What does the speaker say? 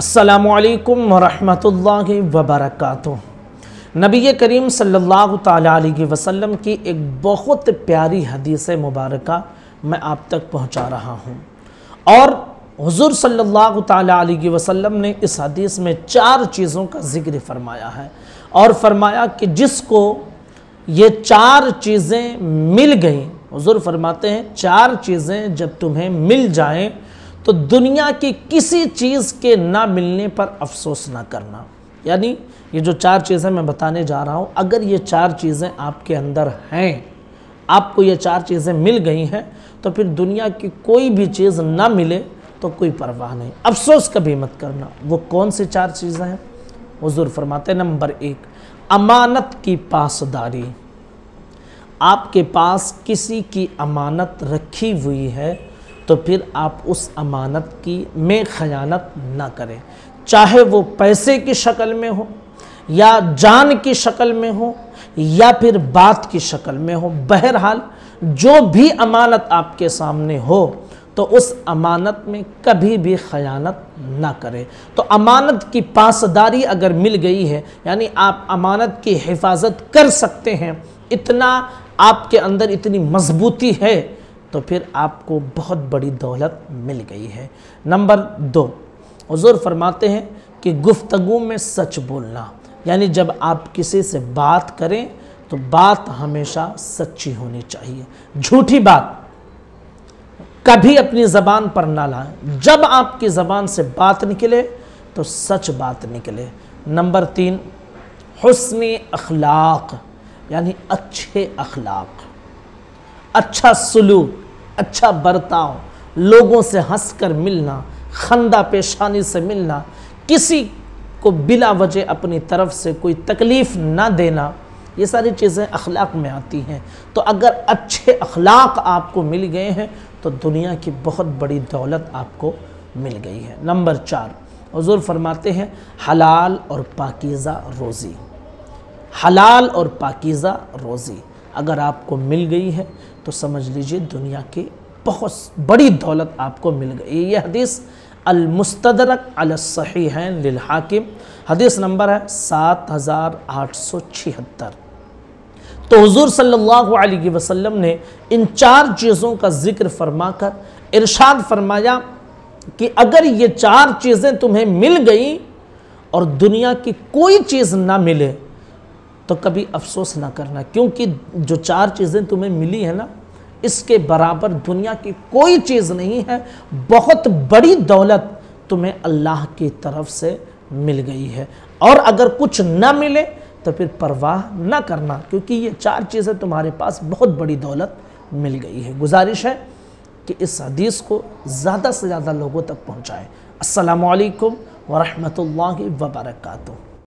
अस्सलामु अलैकुम वरहमतुल्लाहि वबरकातुहू। नबी करीम सल्लल्लाहु ताला अलैहि वसल्लम की एक बहुत प्यारी हदीस मुबारक मैं आप तक पहुंचा रहा हूं और हुजूर सल्लल्लाहु ताला अलैहि वसल्लम ने इस हदीस में चार चीज़ों का जिक्र फरमाया है और फरमाया कि जिसको ये चार चीज़ें मिल गई, हुजूर फरमाते हैं चार चीज़ें जब तुम्हें मिल जाएं तो दुनिया की किसी चीज़ के ना मिलने पर अफसोस ना करना। यानी ये जो चार चीज़ें मैं बताने जा रहा हूँ, अगर ये चार चीज़ें आपके अंदर हैं, आपको ये चार चीज़ें मिल गई हैं, तो फिर दुनिया की कोई भी चीज़ ना मिले तो कोई परवाह नहीं, अफसोस कभी मत करना। वो कौन सी चार चीज़ें हैं? हुजूर फरमाते नंबर एक, अमानत की पासदारी। आपके पास किसी की अमानत रखी हुई है तो फिर आप उस अमानत की में खयानत ना करें, चाहे वो पैसे की शक्ल में हो या जान की शक्ल में हो या फिर बात की शक्ल में हो। बहरहाल जो भी अमानत आपके सामने हो तो उस अमानत में कभी भी खयानत ना करें। तो अमानत की पासदारी अगर मिल गई है, यानी आप अमानत की हिफाजत कर सकते हैं, इतना आपके अंदर इतनी मजबूती है, तो फिर आपको बहुत बड़ी दौलत मिल गई है। नंबर दो, हुजूर फरमाते हैं कि गुफ्तगू में सच बोलना, यानी जब आप किसी से बात करें तो बात हमेशा सच्ची होनी चाहिए, झूठी बात कभी अपनी ज़बान पर ना लाएं। जब आपकी ज़बान से बात निकले तो सच बात निकले। नंबर तीन, हुस्न अखलाक, यानी अच्छे अखलाक, अच्छा सलूक, अच्छा बर्ताव, लोगों से हंसकर मिलना, खंदा पेशानी से मिलना, किसी को बिला वजह अपनी तरफ से कोई तकलीफ़ ना देना, ये सारी चीज़ें अखलाक में आती हैं। तो अगर अच्छे अखलाक आपको मिल गए हैं तो दुनिया की बहुत बड़ी दौलत आपको मिल गई है। नंबर चार, हुजूर फरमाते हैं हलाल और पाकीज़ा रोज़ी। हलाल और पाकीज़ा रोज़ी अगर आपको मिल गई है तो समझ लीजिए दुनिया की बहुत बड़ी दौलत आपको मिल गई। ये हदीस अल-मुस्तदरक अल-सहीहैन लिल-हाकिम, हदीस नंबर है 7876। तो हुजूर सल्लल्लाहु अलैहि वसल्लम ने इन चार चीज़ों का जिक्र फरमाकर इरशाद फरमाया कि अगर ये चार चीज़ें तुम्हें मिल गई और दुनिया की कोई चीज़ ना मिले तो कभी अफसोस ना करना, क्योंकि जो चार चीज़ें तुम्हें मिली है ना, इसके बराबर दुनिया की कोई चीज़ नहीं है। बहुत बड़ी दौलत तुम्हें अल्लाह की तरफ से मिल गई है और अगर कुछ ना मिले तो फिर परवाह ना करना, क्योंकि ये चार चीज़ें तुम्हारे पास बहुत बड़ी दौलत मिल गई है। गुजारिश है कि इस हदीस को ज़्यादा से ज़्यादा लोगों तक पहुँचाएँ। अस्सलामु अलैकुम वरहमतुल्लाहि वबरकातुहू।